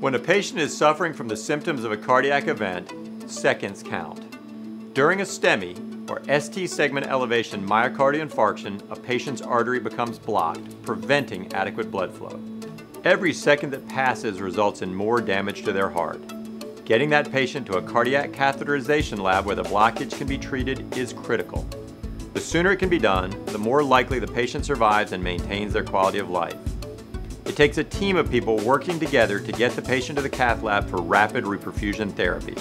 When a patient is suffering from the symptoms of a cardiac event, seconds count. During a STEMI, or ST segment elevation myocardial infarction, a patient's artery becomes blocked, preventing adequate blood flow. Every second that passes results in more damage to their heart. Getting that patient to a cardiac catheterization lab where the blockage can be treated is critical. The sooner it can be done, the more likely the patient survives and maintains their quality of life. It takes a team of people working together to get the patient to the cath lab for rapid reperfusion therapy.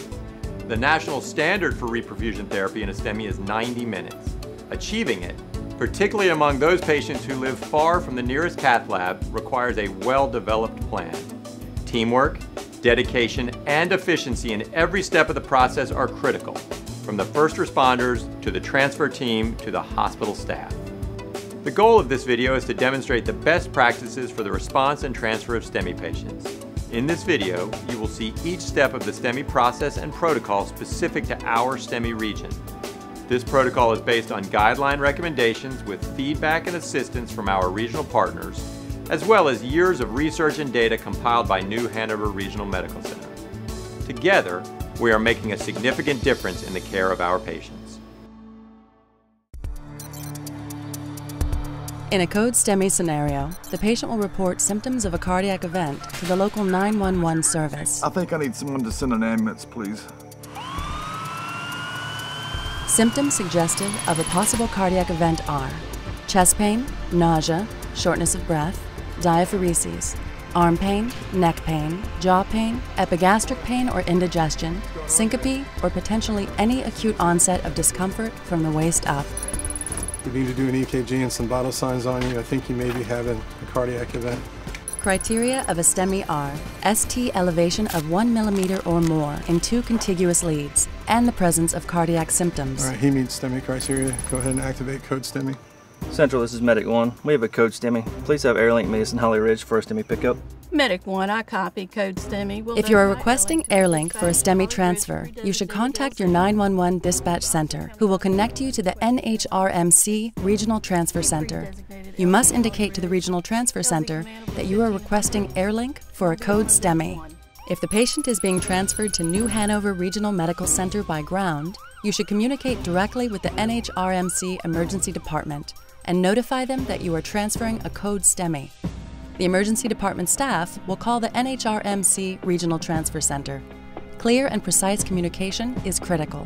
The national standard for reperfusion therapy in a STEMI is 90 minutes. Achieving it, particularly among those patients who live far from the nearest cath lab, requires a well-developed plan. Teamwork, dedication, and efficiency in every step of the process are critical, from the first responders to the transfer team to the hospital staff. The goal of this video is to demonstrate the best practices for the response and transfer of STEMI patients. In this video, you will see each step of the STEMI process and protocol specific to our STEMI region. This protocol is based on guideline recommendations with feedback and assistance from our regional partners, as well as years of research and data compiled by New Hanover Regional Medical Center. Together, we are making a significant difference in the care of our patients. In a code STEMI scenario, the patient will report symptoms of a cardiac event to the local 911 service. I think I need someone to send an ambulance, please. Symptoms suggestive of a possible cardiac event are chest pain, nausea, shortness of breath, diaphoresis, arm pain, neck pain, jaw pain, epigastric pain or indigestion, syncope, or potentially any acute onset of discomfort from the waist up. We need to do an EKG and some vital signs on you. I think you may be having a cardiac event. Criteria of a STEMI are ST elevation of 1 millimeter or more in two contiguous leads and the presence of cardiac symptoms. All right, he meets STEMI criteria. Go ahead and activate Code STEMI. Central, this is Medic 1. We have a Code STEMI. Please have Airlink meet us in Holly Ridge for a STEMI pickup. Medic 1, I copy Code STEMI. If you are requesting Airlink for a STEMI transfer, you should contact your 911 dispatch center, who will connect you to the NHRMC Regional Transfer Center. You must indicate to the Regional Transfer Center that you are requesting Airlink for a Code STEMI. If the patient is being transferred to New Hanover Regional Medical Center by ground, you should communicate directly with the NHRMC Emergency Department and notify them that you are transferring a Code STEMI. The emergency department staff will call the NHRMC Regional Transfer Center. Clear and precise communication is critical.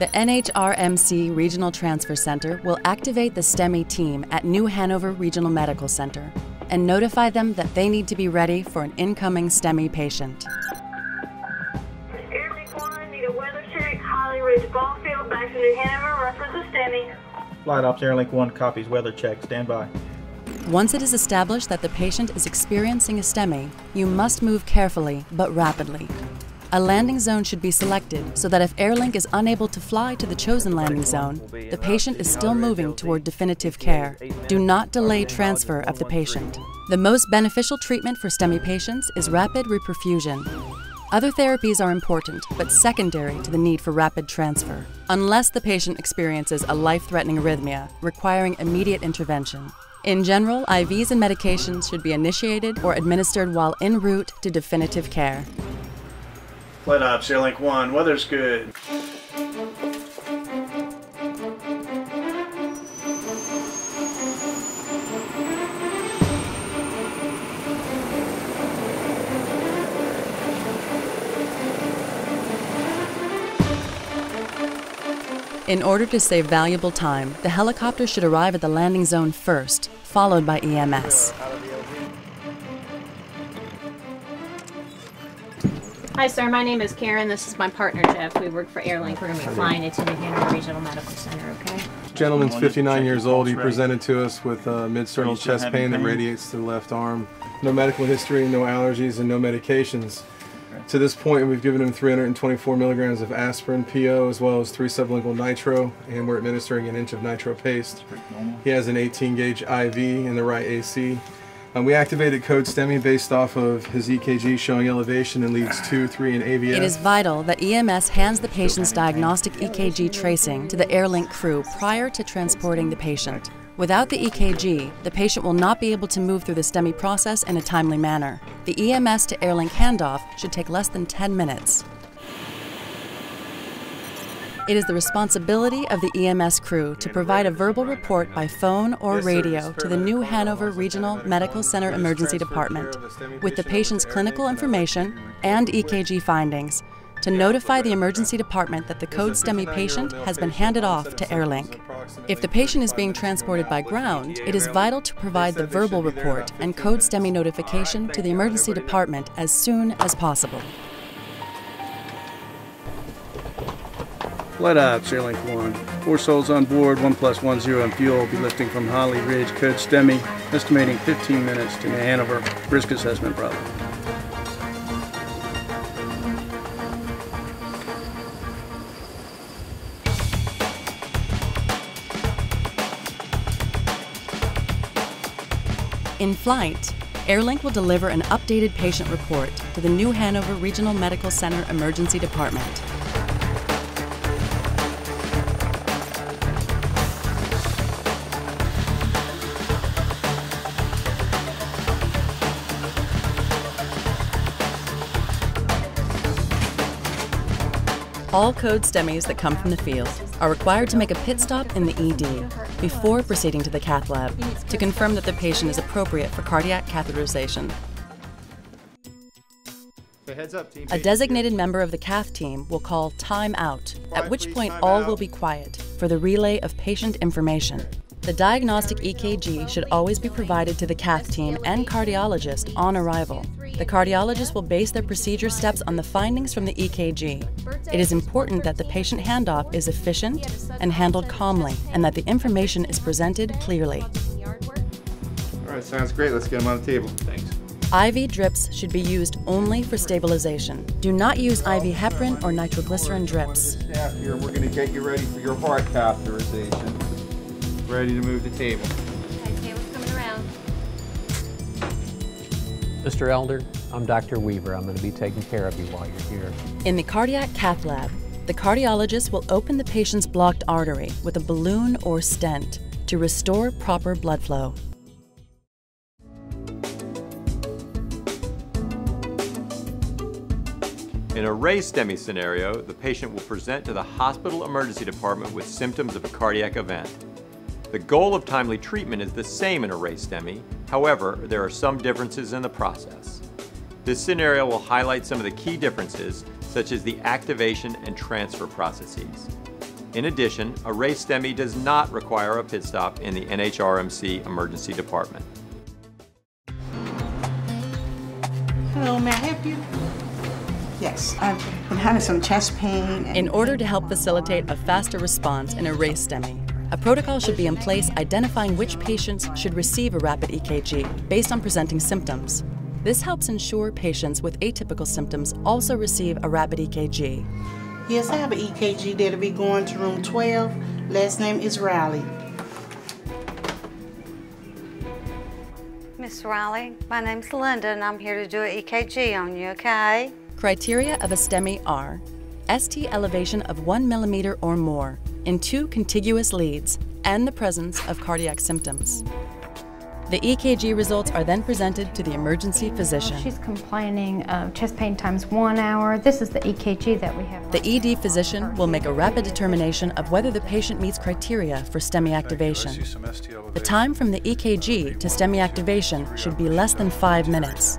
The NHRMC Regional Transfer Center will activate the STEMI team at New Hanover Regional Medical Center and notify them that they need to be ready for an incoming STEMI patient. Airlink 1, need a weather check, Holly Ridge Ball Field, back to New Hanover, reference to STEMI. Flight Ops Airlink 1 copies weather check, stand by. Once it is established that the patient is experiencing a STEMI, you must move carefully but rapidly. A landing zone should be selected so that if Airlink is unable to fly to the chosen landing zone, the patient is still moving toward definitive care. Do not delay transfer of the patient. The most beneficial treatment for STEMI patients is rapid reperfusion. Other therapies are important, but secondary to the need for rapid transfer, unless the patient experiences a life-threatening arrhythmia requiring immediate intervention. In general, IVs and medications should be initiated or administered while en route to definitive care. Flight Ops Airlink 1, weather's good. In order to save valuable time, the helicopter should arrive at the landing zone first, followed by EMS. Hi sir, my name is Karen. This is my partner Jeff. We work for Airlink. We're going to be flying into New Hanover Regional Medical Center, okay? Gentleman's 59 years old. He presented to us with mid-sternal chest pain that radiates to the left arm. No medical history, no allergies, and no medications. To this point, we've given him 324 milligrams of aspirin PO as well as 3 sublingual nitro, and we're administering an inch of nitro paste. He has an 18-gauge IV in the right AC. We activated Code STEMI based off of his EKG showing elevation in leads 2, 3, and AVF. It is vital that EMS hands the patient's diagnostic EKG tracing to the Airlink crew prior to transporting the patient. Without the EKG, the patient will not be able to move through the STEMI process in a timely manner. The EMS to Airlink handoff should take less than 10 minutes. It is the responsibility of the EMS crew to provide a verbal report by phone or radio to the New Hanover Regional Medical Center Emergency Department with the patient's clinical information and EKG findings to notify the emergency department that the Code STEMI patient has been handed off to Airlink. If the patient is being transported by ground, it is vital to provide the verbal report and Code STEMI notification to the emergency department as soon as possible. Flight Ops, Airlink 1. 4 souls on board, 1+1, 0 in fuel. Be lifting from Holly Ridge, Code STEMI, estimating 15 minutes to New Hanover. Risk assessment problem. In flight, Airlink will deliver an updated patient report to the New Hanover Regional Medical Center Emergency Department. All Code STEMIs that come from the field are required to make a pit stop in the ED before proceeding to the cath lab to confirm that the patient is appropriate for cardiac catheterization. A designated member of the cath team will call time out, at which point all will be quiet for the relay of patient information. The diagnostic EKG should always be provided to the cath team and cardiologist on arrival. The cardiologist will base their procedure steps on the findings from the EKG. It is important that the patient handoff is efficient and handled calmly, and that the information is presented clearly. All right, sounds great. Let's get him on the table. Thanks. IV drips should be used only for stabilization. Do not use IV heparin or nitroglycerin drips. We're going to get you ready for your heart catheterization. Ready to move the table. Okay, table's coming around. Mr. Elder, I'm Dr. Weaver. I'm going to be taking care of you while you're here. In the cardiac cath lab, the cardiologist will open the patient's blocked artery with a balloon or stent to restore proper blood flow. In a RACE STEMI scenario, the patient will present to the hospital emergency department with symptoms of a cardiac event. The goal of timely treatment is the same in a RACE STEMI, however, there are some differences in the process. This scenario will highlight some of the key differences, such as the activation and transfer processes. In addition, a RACE STEMI does not require a pit stop in the NHRMC emergency department. Hello, may I help you? Yes, I've been having some chest pain. In order to help facilitate a faster response in a RACE STEMI, a protocol should be in place identifying which patients should receive a rapid EKG based on presenting symptoms. This helps ensure patients with atypical symptoms also receive a rapid EKG. Yes, I have an EKG that'll be going to room 12. Last name is Riley. Miss Riley, my name's Linda and I'm here to do an EKG on you, okay? Criteria of a STEMI are ST elevation of 1 millimeter or more in 2 contiguous leads and the presence of cardiac symptoms. The EKG results are then presented to the emergency physician. She's complaining of chest pain times 1 hour. This is the EKG that we have. The ED physician will make a rapid determination of whether the patient meets criteria for STEMI activation. The time from the EKG to STEMI activation should be less than 5 minutes.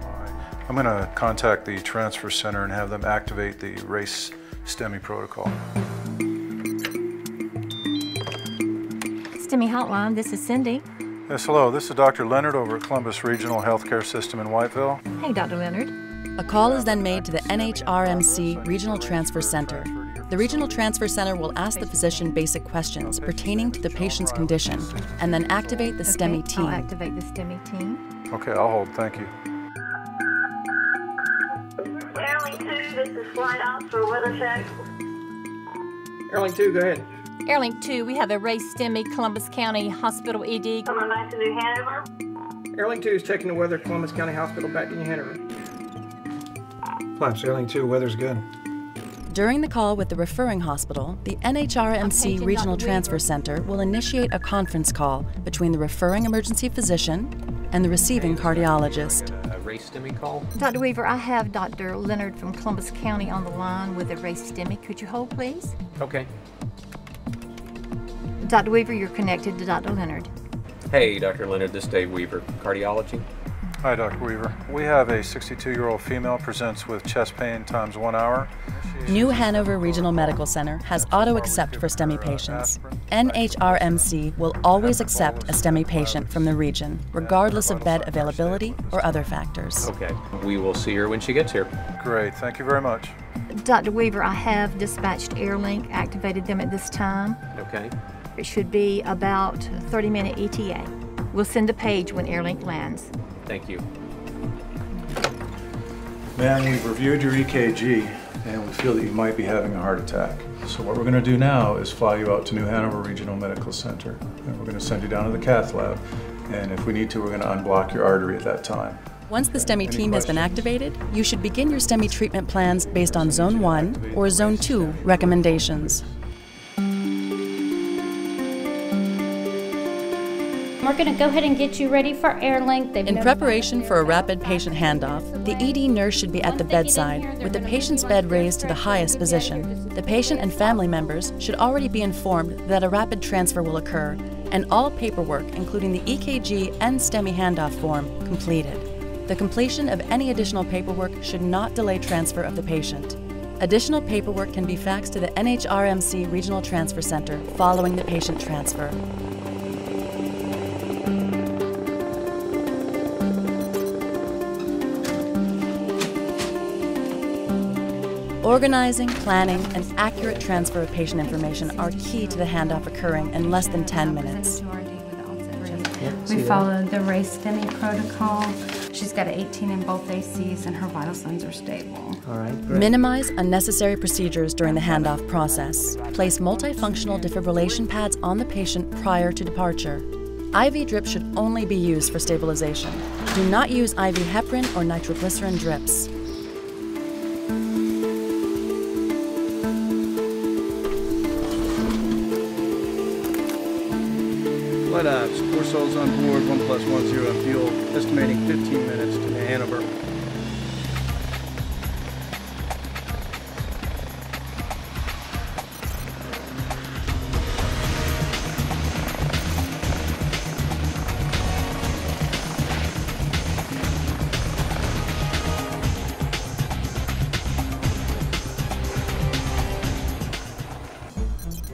I'm going to contact the transfer center and have them activate the RACE STEMI protocol. STEMI Hotline, this is Cindy. Yes, hello, this is Dr. Leonard over at Columbus Regional Healthcare System in Whiteville. Hey, Dr. Leonard. A call is then made to the NHRMC Regional Transfer Center. The Regional Transfer Center will ask the physician basic questions pertaining to the patient's condition and then activate the STEMI team. I'll activate the STEMI team. Okay, I'll hold, thank you. Airlink 2, this is Flight Ops for weather check. Airlink 2, go ahead. Airlink 2, we have a RACE STEMI Columbus County Hospital ED. Coming back to New Hanover. Airlink 2 is checking the weather, Columbus County Hospital back to New Hanover. Flaps, Airlink 2, weather's good. During the call with the referring hospital, the NHRMC Regional Transfer Center will initiate a conference call between the referring emergency physician and the receiving cardiologist. A RACE STEMI call? Dr. Weaver, I have Dr. Leonard from Columbus County on the line with a RACE STEMI. Could you hold, please? Okay. Dr. Weaver, you're connected to Dr. Leonard. Hey, Dr. Leonard, this is Dave Weaver, cardiology. Hi, Dr. Weaver. We have a 62-year-old female presents with chest pain times 1 hour. New Hanover Regional Medical Center has auto-accept for STEMI patients. NHRMC will always accept a STEMI patient from the region, regardless of bed availability or other factors. Okay, we will see her when she gets here. Great, thank you very much. Dr. Weaver, I have dispatched Airlink, activated them at this time. Okay. It should be about 30-minute ETA. We'll send a page when Airlink lands. Thank you. Ma'am, we've reviewed your EKG and we feel that you might be having a heart attack. So what we're going to do now is fly you out to New Hanover Regional Medical Center, and we're going to send you down to the cath lab, and if we need to, we're going to unblock your artery at that time. Once the STEMI team has been activated, you should begin your STEMI treatment plans based on Zone 1 or Zone 2 recommendations. We're going to go ahead and get you ready for Airlink. In preparation for a rapid patient handoff, the ED nurse should be at the bedside with the patient's bed raised to the highest position. The patient and family members should already be informed that a rapid transfer will occur and all paperwork, including the EKG and STEMI handoff form, completed. The completion of any additional paperwork should not delay transfer of the patient. Additional paperwork can be faxed to the NHRMC Regional Transfer Center following the patient transfer. Organizing, planning, and accurate transfer of patient information are key to the handoff occurring in less than 10 minutes. We followed the RACE STEMI protocol. She's got an 18 in both ACs and her vital signs are stable. All right, great. Minimize unnecessary procedures during the handoff process. Place multifunctional defibrillation pads on the patient prior to departure. IV drips should only be used for stabilization. Do not use IV heparin or nitroglycerin drips. Flight ops, 4 souls on board, 1+10 on fuel, estimating 15 minutes to Hanover.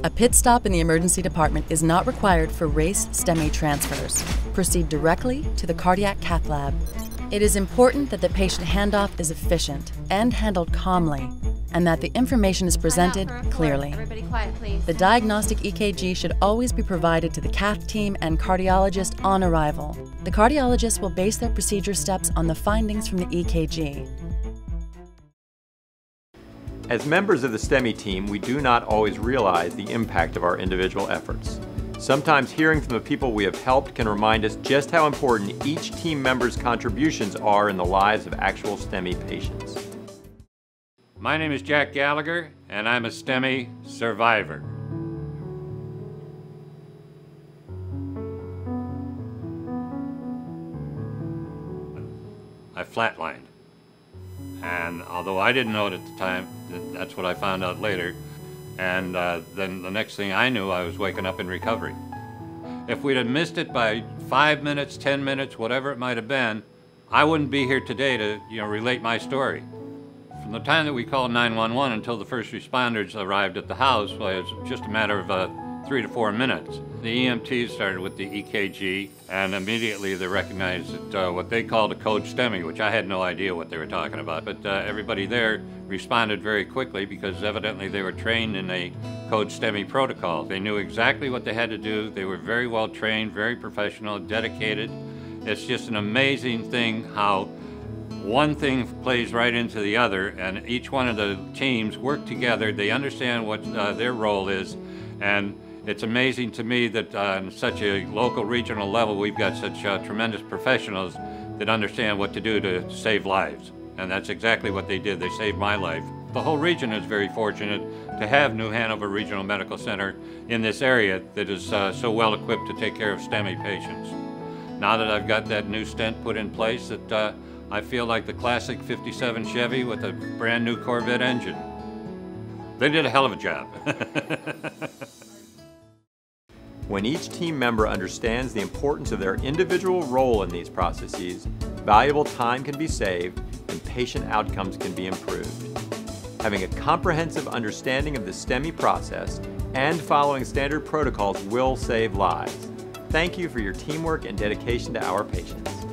A pit stop in the emergency department is not required for RACE STEMI transfers. Proceed directly to the cardiac cath lab. It is important that the patient handoff is efficient and handled calmly, and that the information is presented clearly. Everybody quiet, please. The diagnostic EKG should always be provided to the cath team and cardiologist on arrival. The cardiologist will base their procedure steps on the findings from the EKG. As members of the STEMI team, we do not always realize the impact of our individual efforts. Sometimes hearing from the people we have helped can remind us just how important each team member's contributions are in the lives of actual STEMI patients. My name is Jack Gallagher, and I'm a STEMI survivor. I flatlined. And although I didn't know it at the time, that's what I found out later. And then the next thing I knew, I was waking up in recovery. If we'd have missed it by 5 minutes, 10 minutes, whatever it might have been, I wouldn't be here today to relate my story. From the time that we called 911 until the first responders arrived at the house, well, it was just a matter of 3 to 4 minutes. The EMTs started with the EKG, and immediately they recognized that, what they called a code STEMI, which I had no idea what they were talking about, but everybody there responded very quickly because evidently they were trained in a code STEMI protocol. They knew exactly what they had to do. They were very well trained, very professional, dedicated. It's just an amazing thing how one thing plays right into the other, and each one of the teams work together. They understand what their role is, and it's amazing to me that on such a local, regional level, we've got such tremendous professionals that understand what to do to save lives. And that's exactly what they did. They saved my life. The whole region is very fortunate to have New Hanover Regional Medical Center in this area that is so well equipped to take care of STEMI patients. Now that I've got that new stent put in place, that I feel like the classic '57 Chevy with a brand new Corvette engine. They did a hell of a job. When each team member understands the importance of their individual role in these processes, valuable time can be saved and patient outcomes can be improved. Having a comprehensive understanding of the STEMI process and following standard protocols will save lives. Thank you for your teamwork and dedication to our patients.